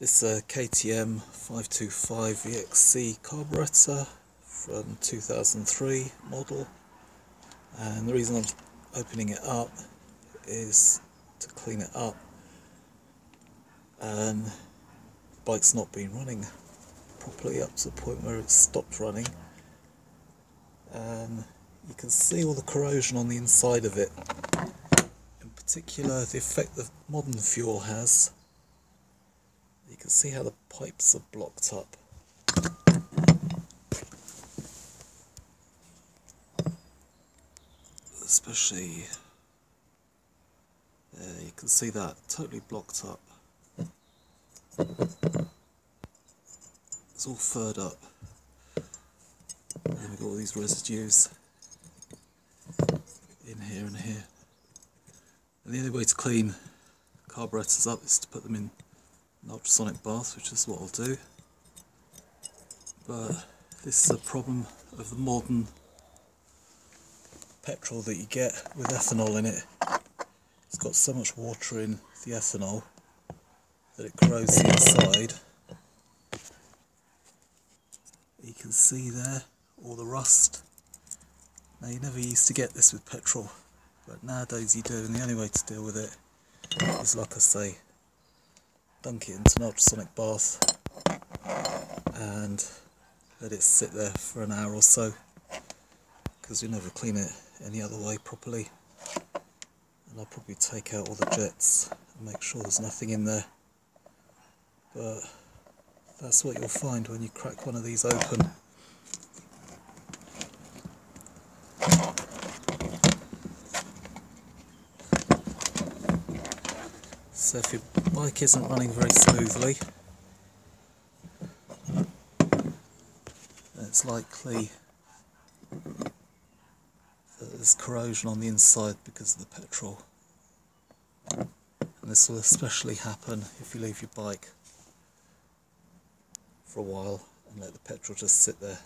This KTM 525 EXC carburetor from 2003 model, and the reason I'm opening it up is to clean it up. The bike's not been running properly up to the point where it stopped running. You can see all the corrosion on the inside of it, in particular the effect that modern fuel has. You can see how the pipes are blocked up. Especially, there you can see that, totally blocked up. It's all furred up. And then we've got all these residues in here and here. And the only way to clean carburetors up is to put them in an ultrasonic bath, which is what I'll do. But this is a problem of the modern petrol that you get with ethanol in it. It's got so much water in the ethanol that it corrodes the inside. You can see there all the rust. Now, you never used to get this with petrol, but nowadays you do, and the only way to deal with it is, like I say, dunk it into an ultrasonic bath and let it sit there for an hour or so, because you'll never clean it any other way properly. And I'll probably take out all the jets and make sure there's nothing in there. But that's what you'll find when you crack one of these open. So if your bike isn't running very smoothly, it's likely that there's corrosion on the inside because of the petrol. And this will especially happen if you leave your bike for a while and let the petrol just sit there.